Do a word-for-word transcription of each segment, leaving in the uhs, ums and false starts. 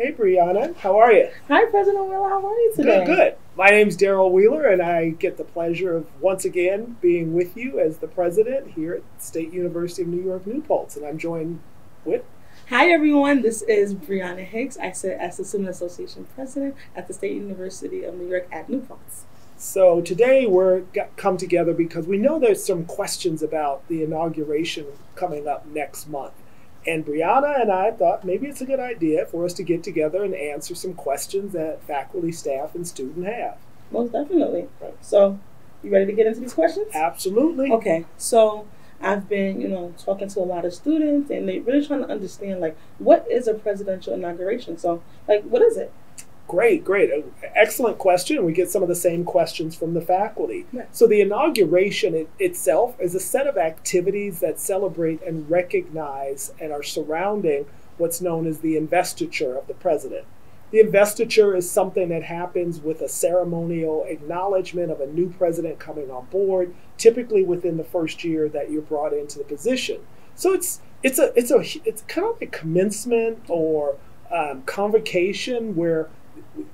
Hey, Brianna, how are you? Hi, President Wheeler, how are you today? Good, good. My name's Darrell Wheeler, and I get the pleasure of once again being with you as the president here at State University of New York, New Paltz, and I'm joined with... Hi, everyone. This is Brianna Hicks. I sit as the Student Association President at the State University of New York at New Paltz. So today we're got come together because we know there's some questions about the inauguration coming up next month. And Brianna and I thought maybe it's a good idea for us to get together and answer some questions that faculty, staff, and student have. Most definitely. Right. So you ready to get into these questions? Absolutely. Okay. So I've been, you know, talking to a lot of students, and they're really trying to understand, like, what is a presidential inauguration? So, like, what is it? Great, great. Excellent question. We get some of the same questions from the faculty. Right. So the inauguration it, itself is a set of activities that celebrate and recognize and are surrounding what's known as the investiture of the president. The investiture is something that happens with a ceremonial acknowledgement of a new president coming on board, typically within the first year that you're brought into the position. So it's, it's, a, it's, a, it's kind of a commencement or um, convocation where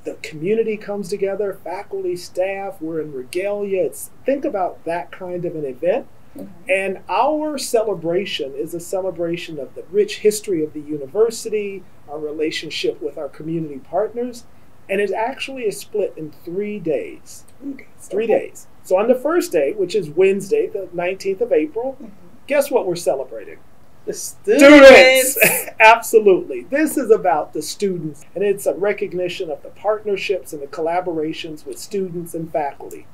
the community comes together, faculty, staff, we're in regalia. It's, think about that kind of an event. Mm-hmm. And our celebration is a celebration of the rich history of the university, our relationship with our community partners, and it actually is split in three days. Okay. Three okay. days. So on the first day, which is Wednesday, the nineteenth of April, mm-hmm. guess what we're celebrating? The students! students. Absolutely. This is about the students, and it's a recognition of the partnerships and the collaborations with students and faculty.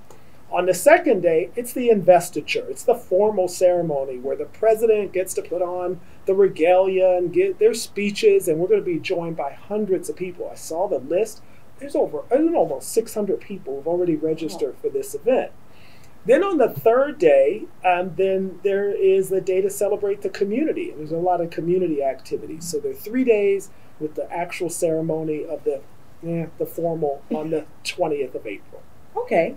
On the second day, it's the investiture. It's the formal ceremony where the president gets to put on the regalia and get their speeches, and we're going to be joined by hundreds of people. I saw the list. There's over almost six hundred people who've already registered for this event. Then on the third day, um, then there is the day to celebrate the community. And there's a lot of community activities. So there are three days with the actual ceremony of the eh, the formal on the twentieth of April. Okay.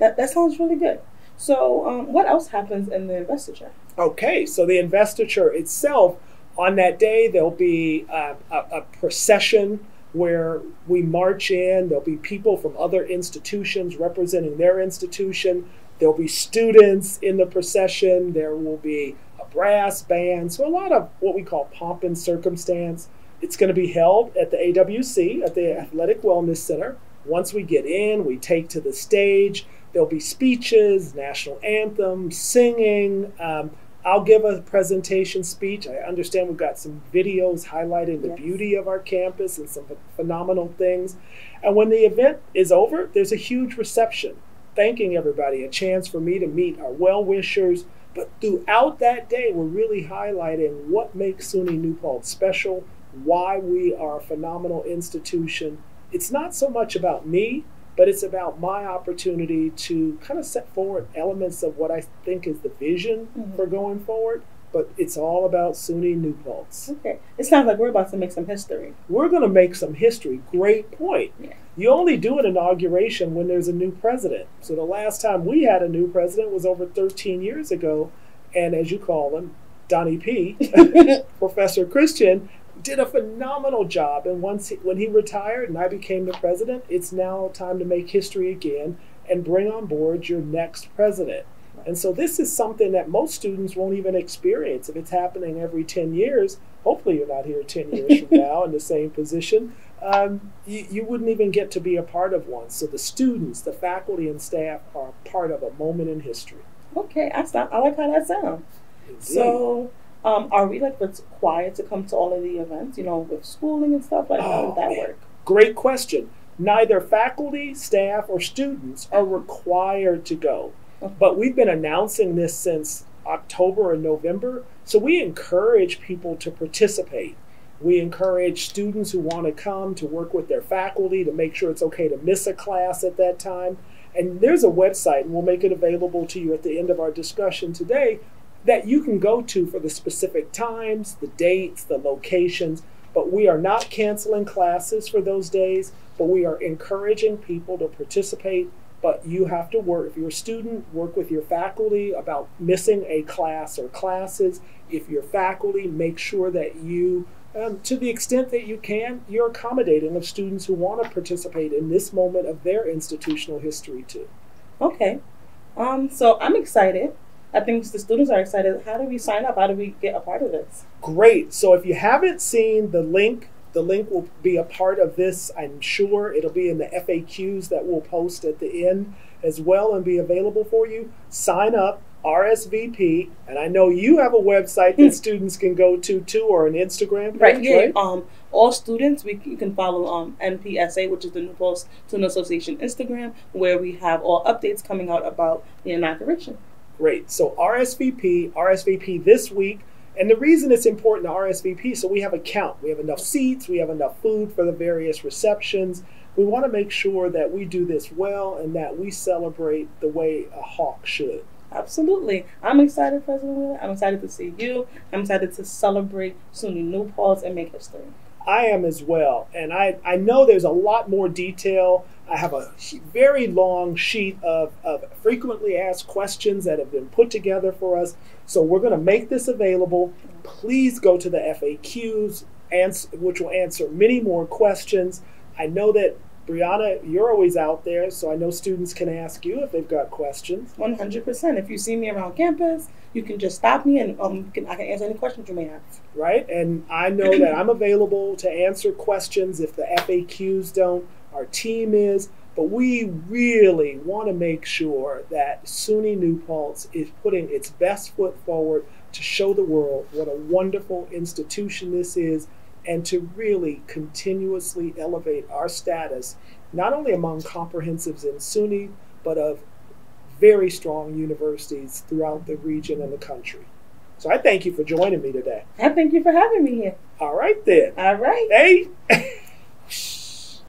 That, that sounds really good. So um, what else happens in the investiture? Okay. So the investiture itself, on that day, there'll be uh, a, a procession where we march in. There'll be people from other institutions representing their institution. There'll be students in the procession. There will be a brass band. So a lot of what we call pomp and circumstance. It's going to be held at the A W C, at the Athletic Wellness Center. Once we get in, we take to the stage. There'll be speeches, national anthem, singing. Um, I'll give a presentation speech. I understand we've got some videos highlighting the yes. beauty of our campus and some phenomenal things. And when the event is over, there's a huge reception. Thanking everybody, a chance for me to meet our well-wishers. But throughout that day, we're really highlighting what makes SUNY New Paltz special, why we are a phenomenal institution. It's not so much about me, but it's about my opportunity to kind of set forward elements of what I think is the vision mm-hmm. for going forward. But it's all about SUNY New Paltz. Okay. It sounds like we're about to make some history. We're going to make some history. Great point. Yeah. You only do an inauguration when there's a new president. So the last time we had a new president was over thirteen years ago. And as you call him, Donnie P., Professor Christian, did a phenomenal job. And once he, when he retired and I became the president, it's now time to make history again and bring on board your next president. And so this is something that most students won't even experience. If it's happening every ten years, hopefully you're not here ten years from now in the same position, um, you, you wouldn't even get to be a part of one. So the students, the faculty and staff are part of a moment in history. Okay, I, I like how that sounds. Indeed. So um, are we like required to come to all of the events, you know, with schooling and stuff? Like, oh, how does that man. work? Great question. Neither faculty, staff, or students are required to go. But we've been announcing this since October and November, so we encourage people to participate. We encourage students who want to come to work with their faculty to make sure it's okay to miss a class at that time. And there's a website, and we'll make it available to you at the end of our discussion today, that you can go to for the specific times, the dates, the locations. But we are not canceling classes for those days, but we are encouraging people to participate. But you have to work, if you're a student, work with your faculty about missing a class or classes. If you're faculty, make sure that you um, to the extent that you can, you're accommodating of students who want to participate in this moment of their institutional history too. Okay, um, so I'm excited. I think the students are excited. How do we sign up? How do we get a part of this? Great. So if you haven't seen the link, the link will be a part of this, I'm sure. It'll be in the F A Qs that we'll post at the end as well and be available for you. Sign up, R S V P, and I know you have a website that students can go to too, or an Instagram page, right? right? Yeah. Um, all students, we you can follow um, N P S A, which is the New Paltz Student Association Instagram, where we have all updates coming out about the inauguration. Great. So R S V P, R S V P this week. And the reason it's important to R S V P, so we have a count. We have enough seats. We have enough food for the various receptions. We want to make sure that we do this well and that we celebrate the way a hawk should. Absolutely. I'm excited, President Wheeler. I'm excited to see you. I'm excited to celebrate SUNY New Paltz and make history. I am as well. And I, I know there's a lot more detail. I have a very long sheet of, of frequently asked questions that have been put together for us. So we're going to make this available. Please go to the F A Qs, answer, which will answer many more questions. I know that, Brianna, you're always out there, so I know students can ask you if they've got questions. one hundred percent. If you see me around campus, you can just stop me and um, can, I can answer any questions you may have. Right, and I know that I'm available to answer questions if the F A Qs don't. Our team is, but we really want to make sure that SUNY New Paltz is putting its best foot forward to show the world what a wonderful institution this is, and to really continuously elevate our status, not only among comprehensives in SUNY, but of very strong universities throughout the region and the country. So I thank you for joining me today. I thank you for having me here. All right then. All right. Hey.